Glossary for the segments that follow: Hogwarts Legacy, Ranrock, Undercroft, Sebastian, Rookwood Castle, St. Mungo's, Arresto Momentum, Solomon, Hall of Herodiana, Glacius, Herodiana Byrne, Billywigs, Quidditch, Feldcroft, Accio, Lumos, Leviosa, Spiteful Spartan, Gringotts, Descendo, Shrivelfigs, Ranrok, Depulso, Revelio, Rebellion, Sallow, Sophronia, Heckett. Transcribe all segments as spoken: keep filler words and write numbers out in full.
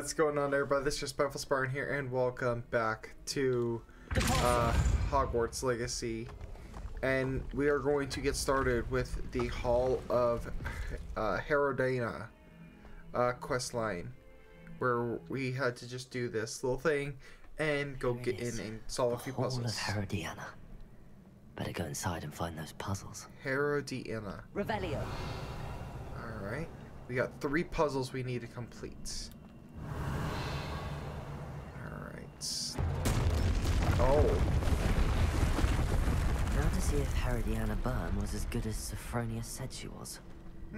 What's going on, everybody? This is Spiteful Spartan here, and welcome back to uh, Hogwarts Legacy. And we are going to get started with the Hall of uh, Herodiana uh, questline, where we had to just do this little thing and go here get in and solve a few puzzles. The Hall of Herodiana. Better go inside and find those puzzles. Herodiana. Revelio. All right. We got three puzzles we need to complete. Alright. Oh. Now to see if Herodiana Byrne was as good as Sophronia said she was.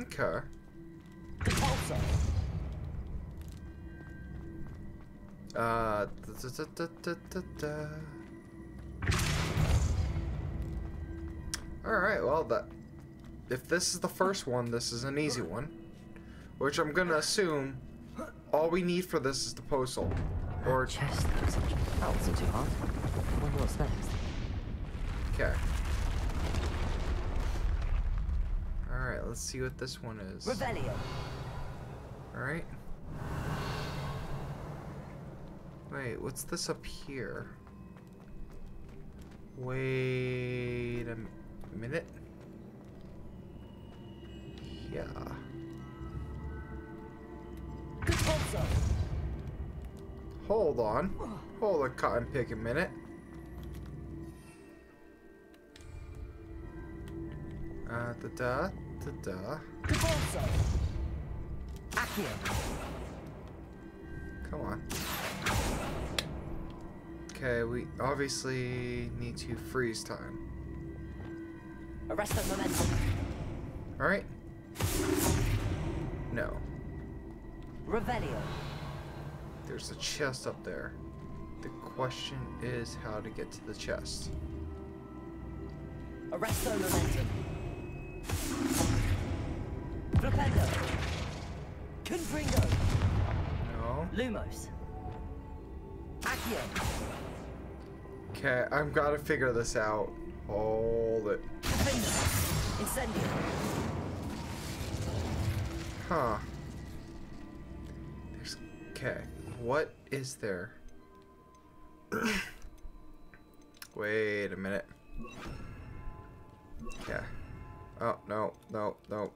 Okay. Depulso. Uh. Da, da, da, da, da, da. Alright, well, that. If this is the first one, this is an easy one. Which I'm gonna assume all we need for this is the postal. Or chest. That wasn't too hard. I wonder what's next. Okay. Alright, let's see what this one is. Rebellion. Alright. Wait, what's this up here? Wait a minute. Yeah. Hold on. Hold a cotton pick a minute. Uh, da da da da. Accio. Come on. Okay, we obviously need to freeze time. Arrest the momentum. All right. No. Revelio. There's a chest up there. The question is how to get to the chest. Arresto momentum. Rependo. Gringotts. No. Lumos. Accio. Okay, I've got to figure this out. Hold it. Incendio. Huh. Okay, what is there? Wait a minute. Okay. Oh, no, no, no.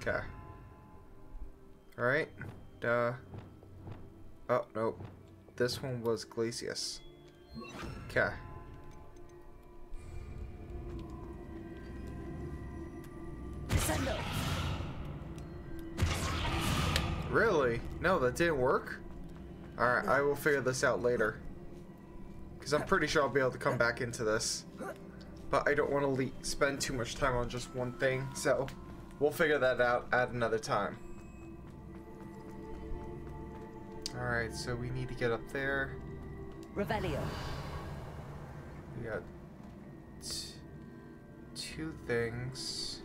Okay. Alright. Duh. Oh, no. This one was Glacius. Okay. Descendo. Really? No, that didn't work? Alright, I will figure this out later. Because I'm pretty sure I'll be able to come back into this. But I don't want to le spend too much time on just one thing, so we'll figure that out at another time. Alright, so we need to get up there. Revelio. We got t two things.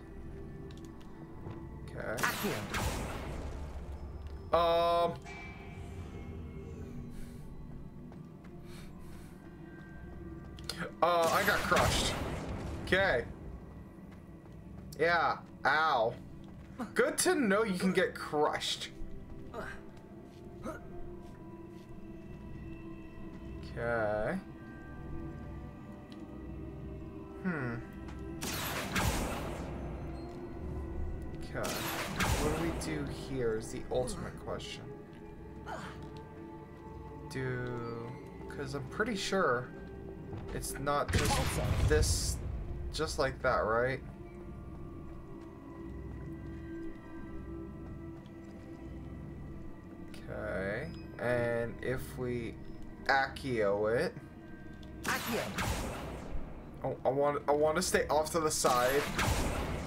Okay. Accio. Um. Uh, I got crushed. Okay. Yeah. Ow. Good to know you can get crushed. Okay. Hmm. Okay. What do we do here is the ultimate question. Do... Because I'm pretty sure it's not just this... Just like that, right? Okay. And if we... Accio it... Accio. Oh, I want, I want to stay off to the side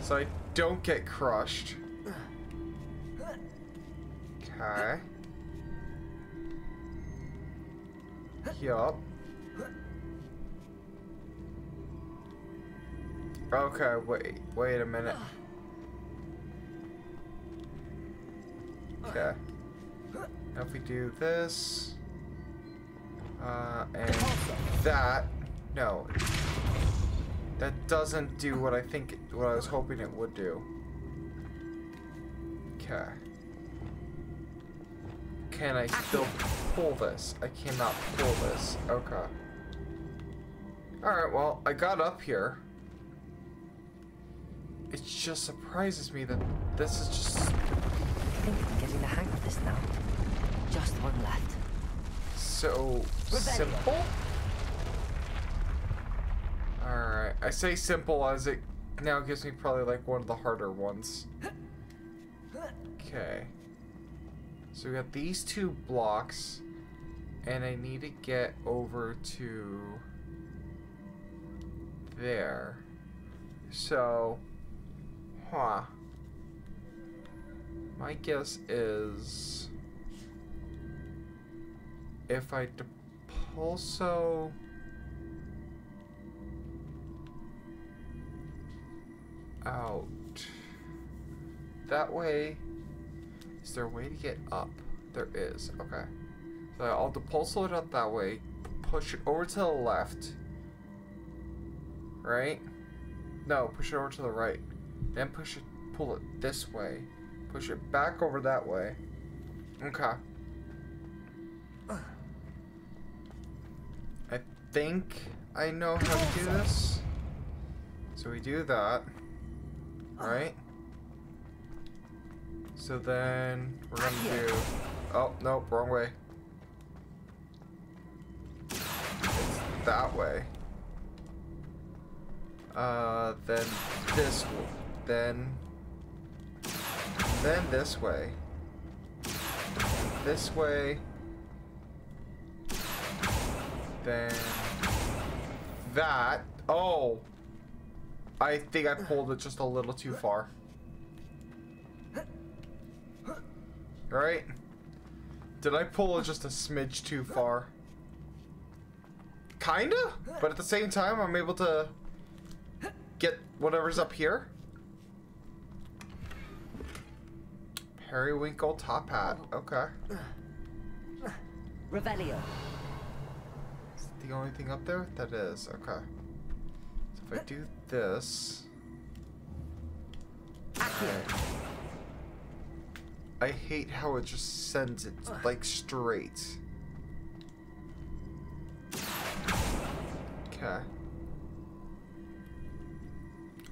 so I don't get crushed. Okay. Yup. Okay, wait, wait a minute. Okay. Now if we do this, uh, and that, no, that doesn't do what I think, what I was hoping it would do. Okay. Can I still pull this? I cannot pull this. Okay. Alright, well, I got up here. It just surprises me that this is just... I think I'm getting the hang of this now. Just one left. So simple? Alright, I say simple as it now gives me probably like one of the harder ones. Okay. So we got these two blocks, and I need to get over to there. So, huh. My guess is if I Depulso. Out that way. Is there a way to get up? There is. Okay, so I'll Depulso it up that way, push it over to the left, right? No, push it over to the right, then push it, pull it this way, push it back over that way. Okay, I think I know how to do this. So we do that. Alright. So then we're gonna do... Oh, no, wrong way. It's that way. Uh, then this way. Then... Then this way. This way. Then... That. Oh! I think I pulled it just a little too far. Right? Did I pull it just a smidge too far? Kinda? But at the same time, I'm able to get whatever's up here. Periwinkle top hat. Okay. Revelio. Is it the only thing up there? That is. Okay. If I do this, right. I hate how it just sends it like straight. Okay.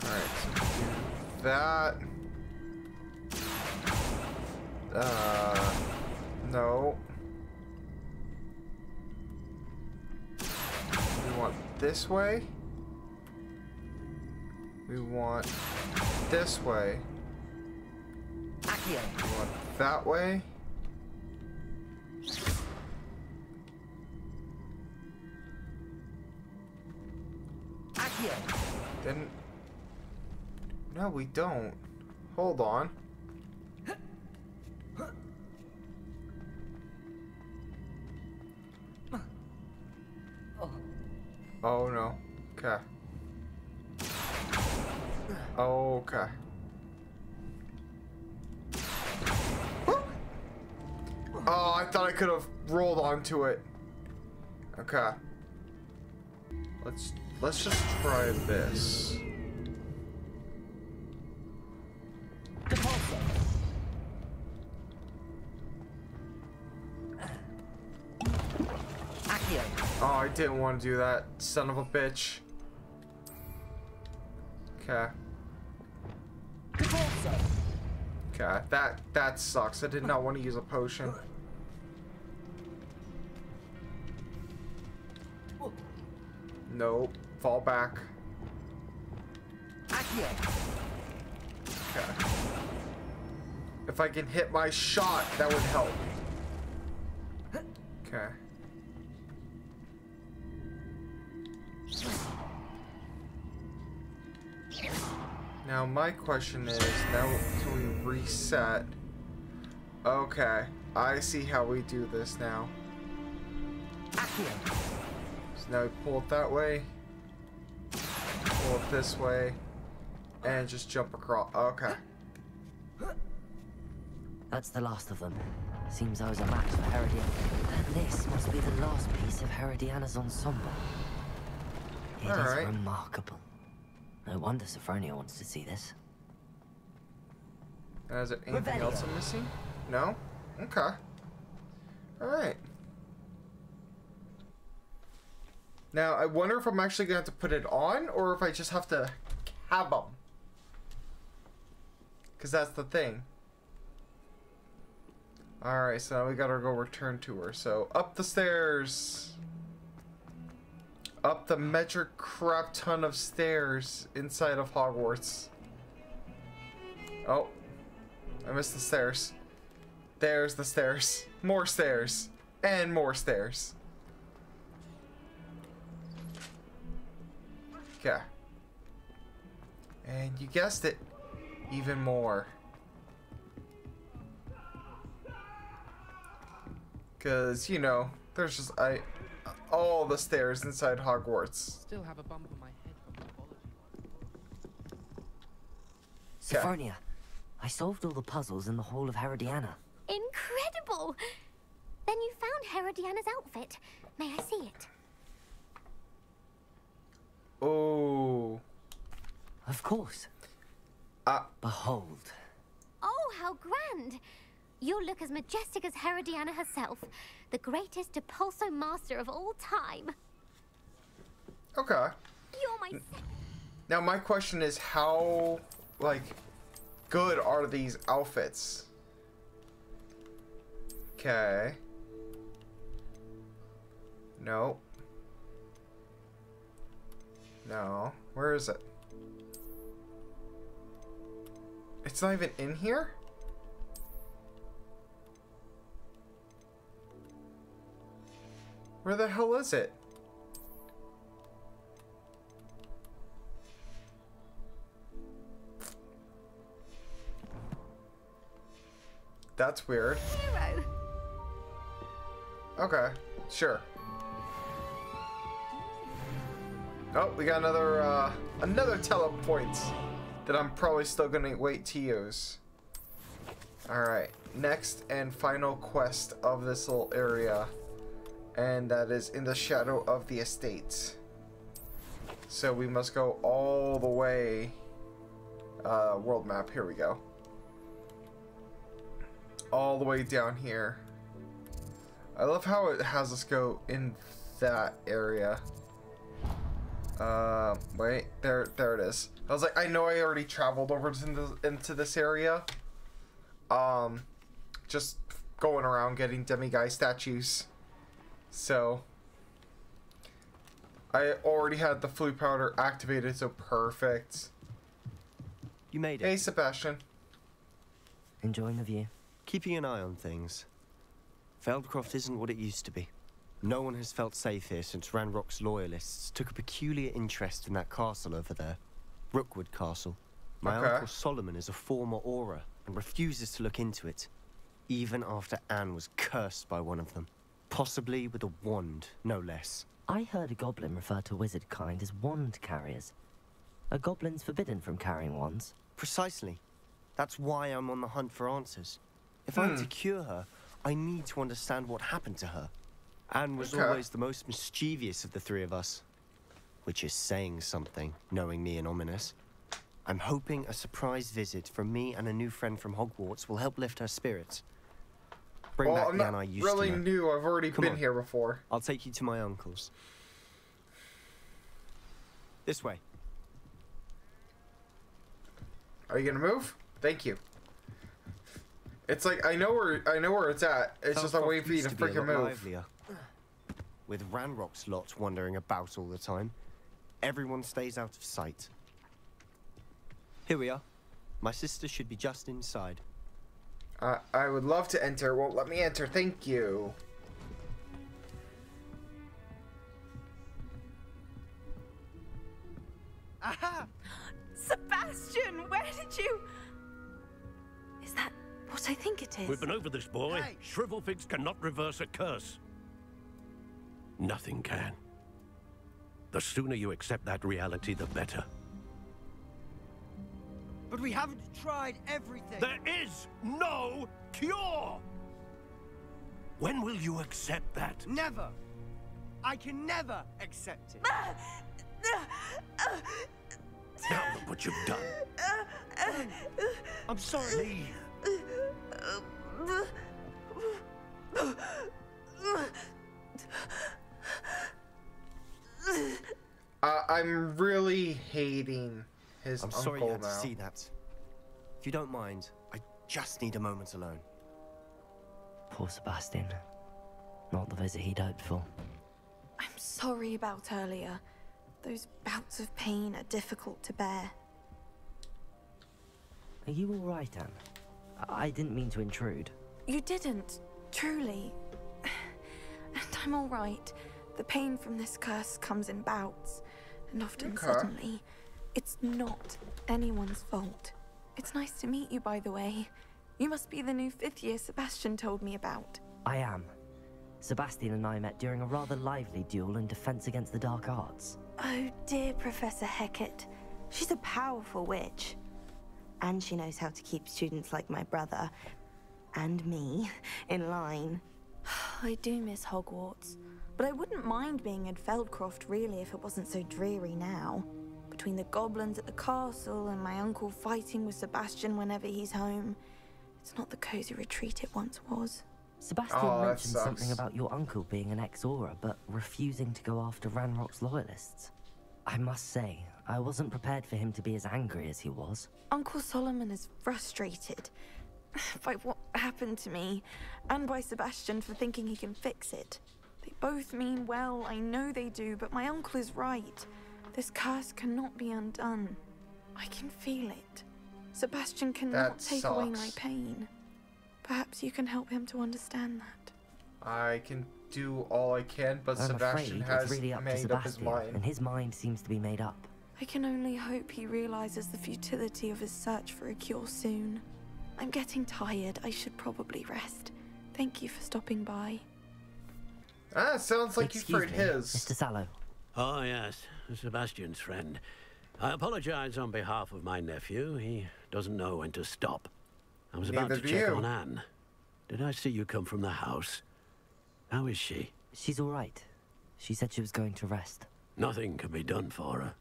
Alright, so do that. Uh, no. We want this way. We want this way. Accio. We want that way. Accio. Then no, we don't. Hold on. Oh no. Okay. Okay. Oh, I thought I could have rolled onto it. Okay. Let's let's just try this. Oh, I didn't want to do that, son of a bitch. Okay. Okay, that that sucks. I did not want to use a potion. Nope. Fall back. Okay. If I can hit my shot, that would help. Okay. Now my question is, now can we reset? Okay, I see how we do this now. So now we pull it that way, pull it this way, and just jump across. Okay. That's the last of them. Seems I was a match for Herodiana. And this must be the last piece of Herodiana's ensemble. It All is right. remarkable. No wonder Sophronia wants to see this. Uh, is there anything Rebellion. else I'm missing? No? Okay. Alright. Now, I wonder if I'm actually going to have to put it on, or if I just have to cab them. Because that's the thing. Alright, so now we gotta go return to her. So, up the stairs. Up the metric crap ton of stairs inside of Hogwarts. Oh. I missed the stairs. There's the stairs. More stairs. And more stairs. Okay. And you guessed it. Even more. Because, you know, there's just I, all the stairs inside Hogwarts. Still have a bump on my head from the apology. Sophronia, I solved all the puzzles in the Hall of Herodiana. Incredible! Then you found Herodiana's outfit. May I see it? Oh. Of course. Uh, Behold. Oh, how grand! You look as majestic as Herodiana herself, the greatest Depulso master of all time. Okay. You're my... Now, my question is how, like, good are these outfits? Okay. No. No. Where is it? It's not even in here? Where the hell is it? That's weird. Hero. Okay, sure. Oh, we got another uh, another telepoint that I'm probably still gonna wait to use. All right, next and final quest of this little area. And that is in the shadow of the estate. So we must go all the way. Uh, world map, here we go. All the way down here. I love how it has us go in that area. Uh, wait, there, there it is. I was like, I know I already traveled over into into this area. Um, just going around getting demiguy statues. So, I already had the flu powder activated, so perfect. You made it. Hey, Sebastian. Enjoying the view. Keeping an eye on things. Feldcroft isn't what it used to be. No one has felt safe here since Ranrock's loyalists took a peculiar interest in that castle over there. Rookwood Castle. My okay. uncle Solomon is a former aura and refuses to look into it, even after Anne was cursed by one of them. Possibly with a wand, no less. I heard a goblin refer to wizard kind as wand carriers. Are goblins forbidden from carrying wands? Precisely. That's why I'm on the hunt for answers. If hmm. I'm to cure her, I need to understand what happened to her. Anne was okay. always the most mischievous of the three of us. Which is saying something, knowing me and Ominous. I'm hoping a surprise visit from me and a new friend from Hogwarts will help lift her spirits. Bring well, back I'm not I used really to new. I've already Come been on. here before. I'll take you to my uncle's. This way. Are you gonna move? Thank you. It's like I know where I know where it's at. It's South just a way for you to freaking move. Livelier. With Ranrock's lot wandering about all the time, everyone stays out of sight. Here we are. My sister should be just inside. Uh, I would love to enter. Won't let me enter. Thank you. Aha! Sebastian, where did you... Is that what I think it is? We've been over this, boy. Hey. Shrivelfigs cannot reverse a curse. Nothing can. The sooner you accept that reality, the better. But we haven't tried everything. There is no cure! When will you accept that? Never! I can never accept it. Now look what you've done. I'm, I'm sorry. Uh, I'm really hating his uncle now. I'm sorry you had to see that. If you don't mind, I just need a moment alone. Poor Sebastian. Not the visit he'd hoped for. I'm sorry about earlier. Those bouts of pain are difficult to bear. Are you all right, Anne? I didn't mean to intrude. You didn't, truly. And I'm all right. The pain from this curse comes in bouts, and often okay. suddenly. It's not anyone's fault. It's nice to meet you, by the way. You must be the new fifth year Sebastian told me about. I am. Sebastian and I met during a rather lively duel in Defense Against the Dark Arts. Oh dear, Professor Heckett. She's a powerful witch. And she knows how to keep students like my brother and me in line. I do miss Hogwarts, but I wouldn't mind being in Feldcroft really if it wasn't so dreary now. Between the goblins at the castle and my uncle fighting with Sebastian whenever he's home, it's not the cozy retreat it once was. Sebastian oh, mentioned something about your uncle being an ex-aura, but refusing to go after Ranrock's loyalists. I must say, I wasn't prepared for him to be as angry as he was. Uncle Solomon is frustrated by what happened to me, and by Sebastian for thinking he can fix it. They both mean well, I know they do, but my uncle is right. This curse cannot be undone. I can feel it. Sebastian cannot that take sucks. away my pain. Perhaps you can help him to understand that. I can do all I can, but I'm Sebastian has really up made Sebastian, up his mind. And his mind seems to be made up. I can only hope he realizes the futility of his search for a cure soon. I'm getting tired. I should probably rest. Thank you for stopping by. Ah, sounds like Excuse you heard me, his. Mister Sallow. Oh, yes. Sebastian's friend. I apologize on behalf of my nephew. He doesn't know when to stop. I was about Neither to check you. on Anne. Did I see you come from the house? How is she? She's all right. She said she was going to rest. Nothing can be done for her.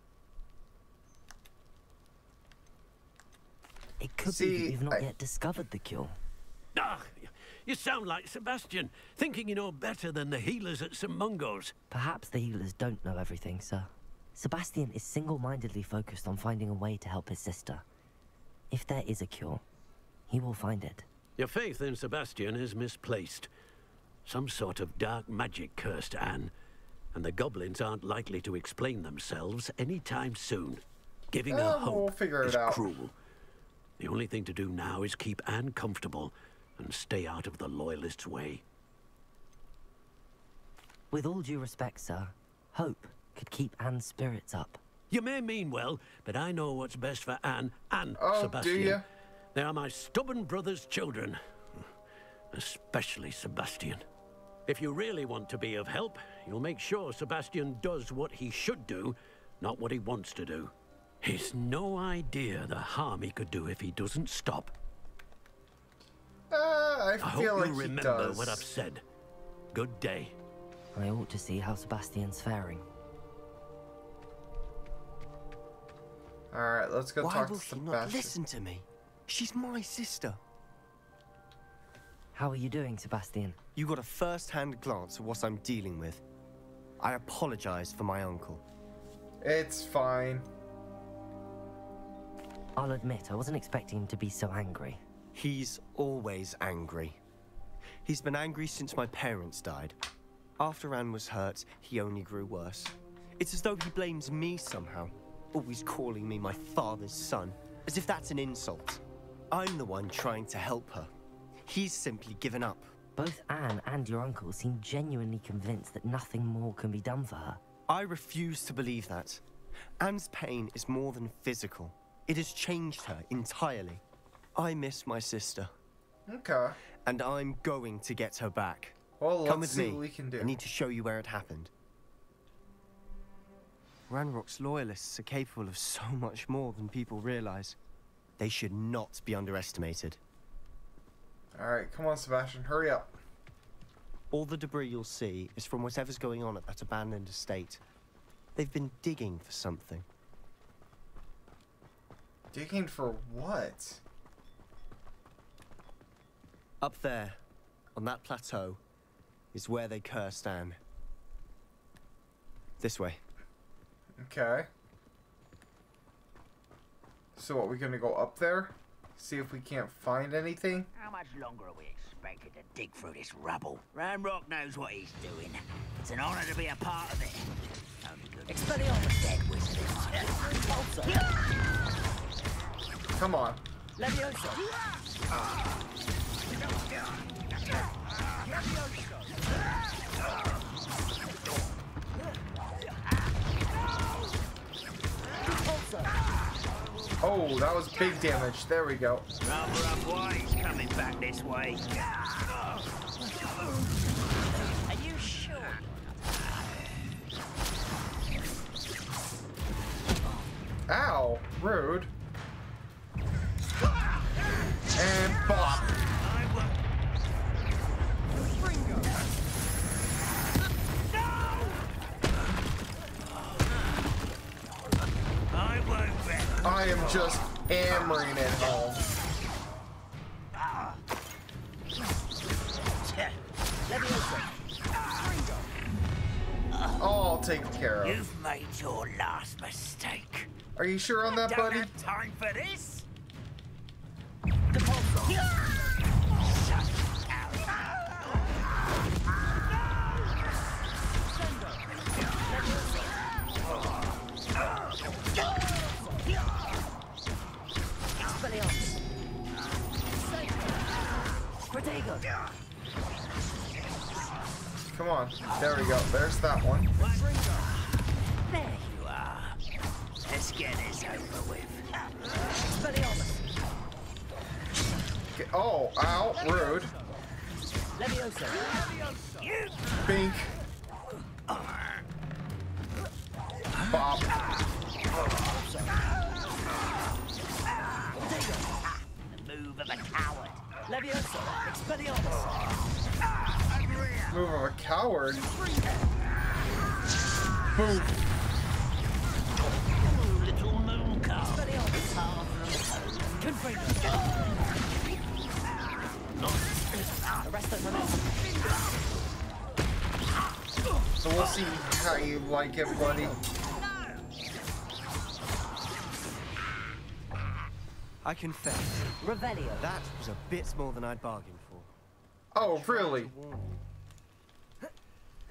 It could see, be that you've not I... yet discovered the cure. Ah, you sound like Sebastian, thinking you know better than the healers at Saint Mungo's. Perhaps the healers don't know everything, sir. Sebastian is single-mindedly focused on finding a way to help his sister. If there is a cure, he will find it. Your faith in Sebastian is misplaced. Some sort of dark magic cursed Anne, and the goblins aren't likely to explain themselves anytime soon. Giving her oh, hope we'll is out. cruel. The only thing to do now is keep Anne comfortable and stay out of the loyalists' way. With all due respect, sir, hope could keep Anne's spirits up. You may mean well, but I know what's best for Anne and oh, Sebastian. Do you? They are my stubborn brother's children, especially Sebastian. If you really want to be of help, you'll make sure Sebastian does what he should do, not what he wants to do. He's no idea the harm he could do if he doesn't stop. Uh, I, feel I hope you like remember what I've said. Good day. I ought to see how Sebastian's faring. All right, let's go Why talk to Sebastian. Why will she not listen to me? She's my sister. How are you doing, Sebastian? You got a first-hand glance at what I'm dealing with. I apologize for my uncle. It's fine. I'll admit, I wasn't expecting him to be so angry. He's always angry. He's been angry since my parents died. After Anne was hurt, he only grew worse. It's as though he blames me somehow, always calling me my father's son, as if that's an insult. I'm the one trying to help her. He's simply given up. Both Anne and your uncle seem genuinely convinced that nothing more can be done for her. I refuse to believe that. Anne's pain is more than physical. It has changed her entirely. I miss my sister. Okay. And I'm going to get her back. Well, Come let's with see me. What we can do. I need to show you where it happened. Ranrock's loyalists are capable of so much more than people realize. They should not be underestimated. Alright, come on Sebastian, hurry up. All the debris you'll see is from whatever's going on at that abandoned estate. They've been digging for something. Digging for what? Up there, on that plateau, is where they cursed Anne. This way. Okay. So what, we're gonna go up there? See if we can't find anything? How much longer are we expected to dig through this rubble? Ranrok knows what he's doing. It's an honor to be a part of it. Expelliarmus dead with this. Come on. Leviosa. Ah. Oh, that was big damage. There we go. Rubber up wide, coming back this way. Are you sure? Ow, rude. And bop. I am just hammering it home. All taken care of. You've made your last mistake. Are you sure on that, buddy? Don't have time for this. Come on, there we go. There's that one. There you are. Let's get this over with. Oh, ow, rude. Bink. Bob. The move of a coward. Leviosa, Expelliarmus. Move of a coward. Boom. Oh, little moon cow. So we'll see how you like it, buddy. I confess, Revelio. That was a bit more than I'd bargained for. Oh, really?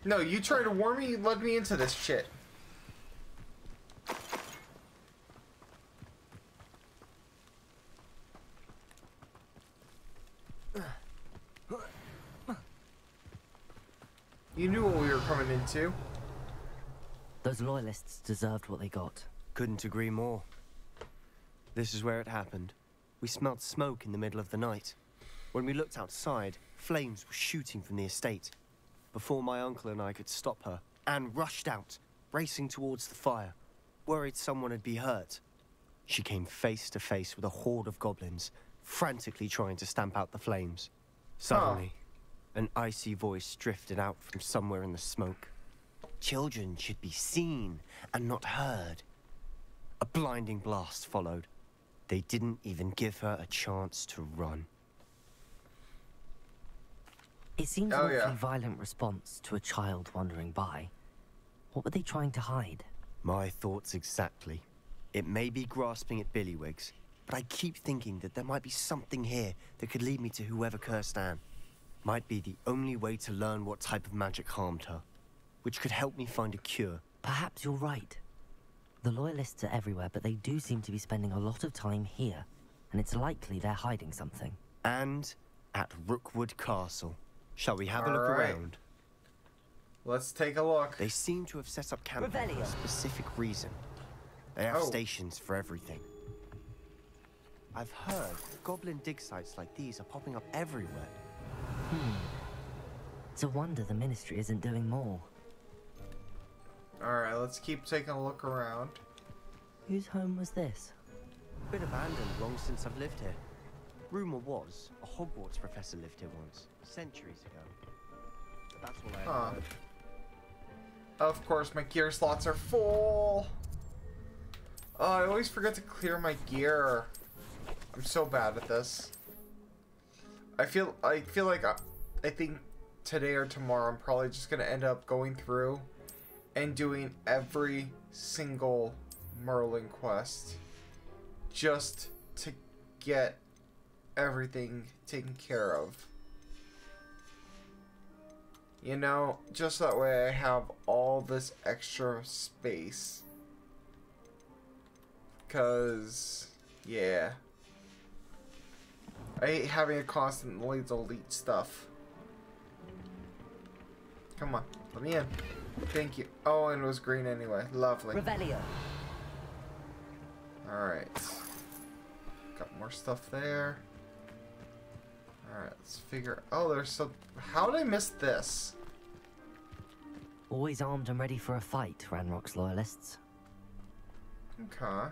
No, you tried to warn me, you led me into this shit. You knew what we were coming into. Those loyalists deserved what they got. Couldn't agree more. This is where it happened. We smelled smoke in the middle of the night. When we looked outside, flames were shooting from the estate. Before my uncle and I could stop her, Anne rushed out, racing towards the fire, worried someone would be hurt. She came face to face with a horde of goblins, frantically trying to stamp out the flames. Suddenly, huh. an icy voice drifted out from somewhere in the smoke. Children should be seen and not heard. A blinding blast followed. They didn't even give her a chance to run. It seems oh, an yeah. violent response to a child wandering by. What were they trying to hide? My thoughts exactly. It may be grasping at Billywigs, but I keep thinking that there might be something here that could lead me to whoever cursed Anne. Might be the only way to learn what type of magic harmed her, which could help me find a cure. Perhaps you're right. The loyalists are everywhere, but they do seem to be spending a lot of time here, and it's likely they're hiding something. And at Rookwood Castle. Shall we have All a look right. around? Let's take a look. They seem to have set up camp for a specific reason. They have oh. stations for everything. I've heard goblin dig sites like these are popping up everywhere. Hmm. It's a wonder the Ministry isn't doing more. Alright, let's keep taking a look around. Whose home was this? Been abandoned long since I've lived here. Rumor was a Hogwarts professor lived here once, centuries ago. That's what I huh. heard. Of course, my gear slots are full. Oh, I always forget to clear my gear. I'm so bad at this. I feel I feel like I, I think today or tomorrow I'm probably just gonna end up going through and doing every single Merlin quest just to get everything taken care of. You know, just that way I have all this extra space. Cause, yeah. I hate having to constantly delete stuff. Come on, let me in. Thank you. Oh, and it was green anyway. Lovely. Revelio. Alright. Got more stuff there. Alright, let's figure... Oh, there's some... How did I miss this? Always armed and ready for a fight, Ranrock's loyalists. Okay.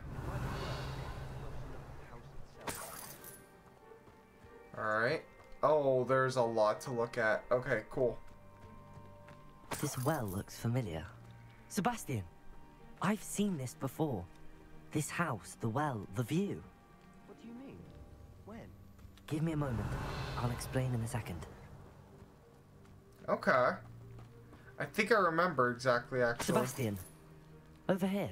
Alright. Oh, there's a lot to look at. Okay, cool. This well looks familiar. Sebastian, I've seen this before. This house, the well, the view. What do you mean? When? Give me a moment. I'll explain in a second. Okay. I think I remember exactly, actually. Sebastian, over here.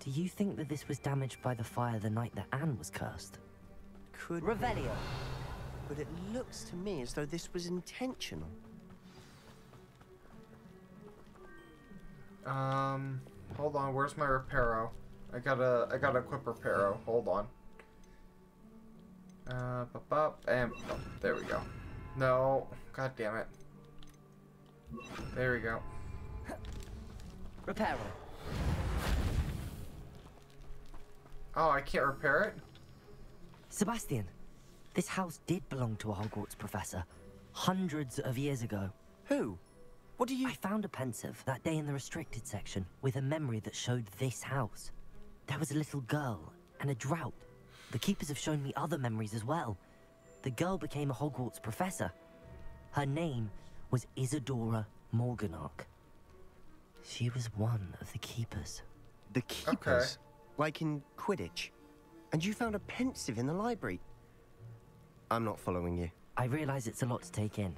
Do you think that this was damaged by the fire the night that Anne was cursed? Could Revelio. But it looks to me as though this was intentional. Um, hold on. Where's my reparo? I gotta, I gotta equip reparo. Hold on. Uh, bop, bop, and oh, there we go. No, god damn it. There we go. Reparo. Oh, I can't repair it? Sebastian, this house did belong to a Hogwarts professor hundreds of years ago. Who? What do you... I found a pensive that day in the restricted section with a memory that showed this house. There was a little girl and a drought. The keepers have shown me other memories as well. The girl became a Hogwarts professor. Her name was Isadora Morganach. She was one of the keepers. The keepers? Okay. Like in Quidditch. And you found a pensive in the library. I'm not following you. I realize it's a lot to take in.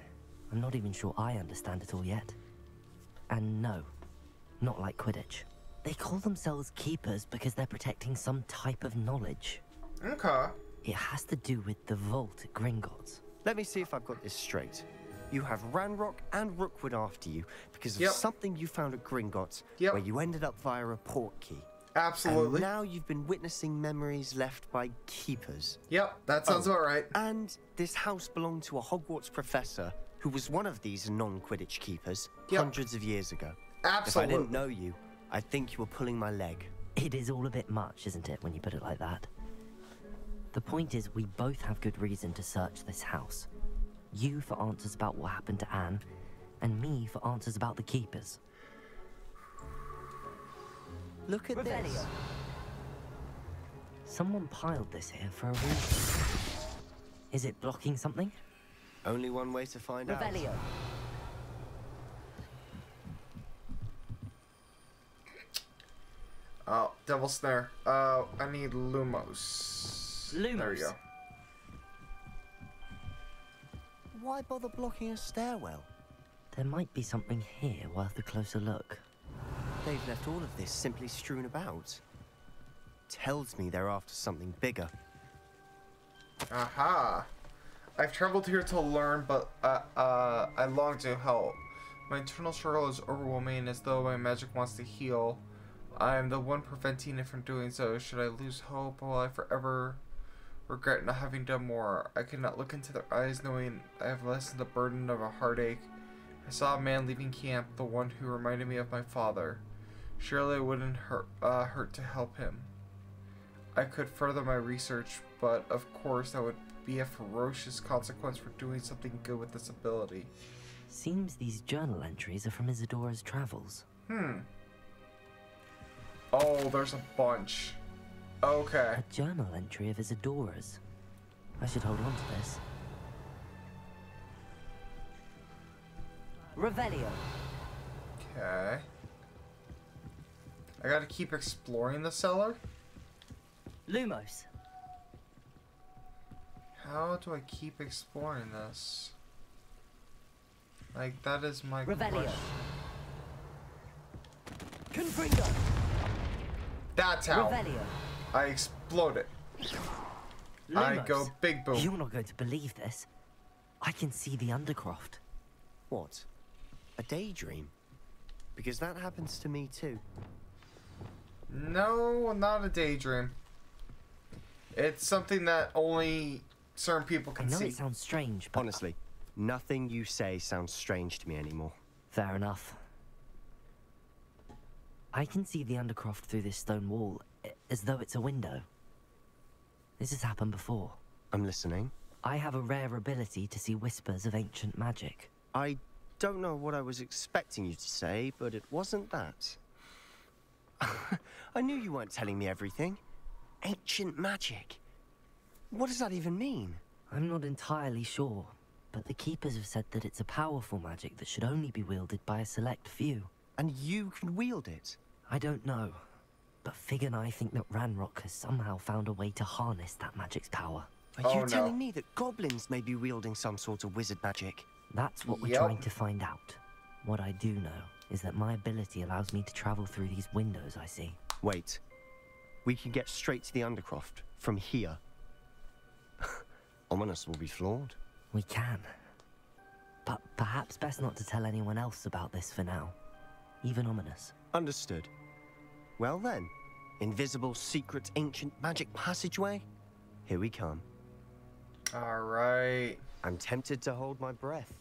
I'm not even sure I understand it all yet. And no, not like Quidditch. They call themselves keepers because they're protecting some type of knowledge. Okay. It has to do with the vault at Gringotts. Let me see if I've got this straight. You have Ranrok and Rookwood after you because of yep. something you found at Gringotts yep. where you ended up via a port key. Absolutely. And now you've been witnessing memories left by keepers. Yep, that sounds oh, about right. And this house belonged to a Hogwarts professor who was one of these non-Quidditch keepers yep. hundreds of years ago. Absolutely. If I didn't know you, I'd think you were pulling my leg. It is all a bit much, isn't it, when you put it like that? The point is, we both have good reason to search this house. You for answers about what happened to Anne, and me for answers about the keepers. Look at Rebellion. This. Someone piled this here for a reason. Is it blocking something? Only one way to find Rebellion. Out. Oh, Devil Snare. Uh, I need Lumos. Lumos. There we go. Why bother blocking a stairwell? There might be something here worth a closer look. They've left all of this simply strewn about. Tells me they're after something bigger. Aha! I've traveled here to learn, but uh, uh, I long to help. My internal struggle is overwhelming, as though my magic wants to heal. I am the one preventing it from doing so. Should I lose hope, will I forever regret not having done more? I cannot look into their eyes, knowing I have lessened the burden of a heartache. I saw a man leaving camp, the one who reminded me of my father. Surely it wouldn't hurt, uh, hurt to help him. I could further my research, but of course that would be a ferocious consequence for doing something good with this ability. Seems these journal entries are from Isadora's travels. Hmm. Oh, there's a bunch. Okay. A journal entry of Isadora's. I should hold on to this. Revelio. Okay. I gotta keep exploring the cellar. Lumos. How do I keep exploring this? Like, that is my Revelio. Question. That's how Revelio. I explode it. Lumos. I go big boom. You're not going to believe this. I can see the Undercroft. What? A daydream? Because that happens to me too. No, not a daydream. It's something that only certain people can see. I know see. It sounds strange, but honestly, nothing you say sounds strange to me anymore. Fair enough. I can see the Undercroft through this stone wall, as though it's a window. This has happened before. I'm listening. I have a rare ability to see whispers of ancient magic. I don't know what I was expecting you to say, but it wasn't that. I knew you weren't telling me everything. Ancient magic? What does that even mean? I'm not entirely sure, but the Keepers have said that it's a powerful magic that should only be wielded by a select few. And you can wield it? I don't know, but Fig and I think that Ranrok has somehow found a way to harness that magic's power. Are oh, you no. telling me that goblins may be wielding some sort of wizard magic? That's what we're yep. trying to find out. What I do know is that my ability allows me to travel through these windows I see. Wait. We can get straight to the Undercroft from here. Ominous will be floored. We can. But perhaps best not to tell anyone else about this for now. Even Ominous. Understood. Well then, invisible, secret, ancient magic passageway? Here we come. Alright. I'm tempted to hold my breath.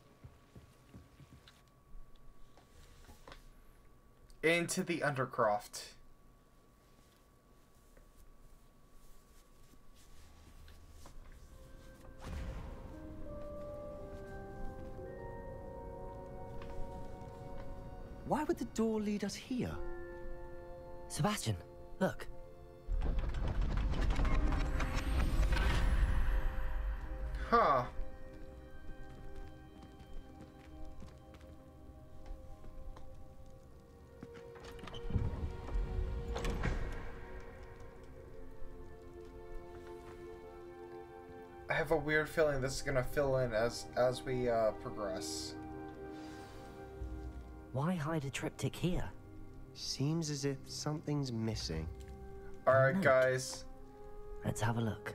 Into the Undercroft. Why would the door lead us here? Sebastian, look. Huh. I have a weird feeling this is gonna fill in as as we uh, progress. Why hide a triptych here? Seems as if something's missing. Alright guys. Let's have a look.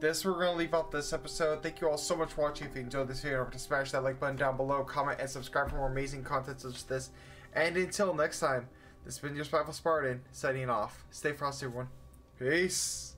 This we're going to leave off this episode. Thank you all so much for watching. If you enjoyed this video, don't forget to smash that like button down below. Comment and subscribe for more amazing content such as this. And until next time, this has been your Spiteful Spartan signing off. Stay frosty everyone. Peace.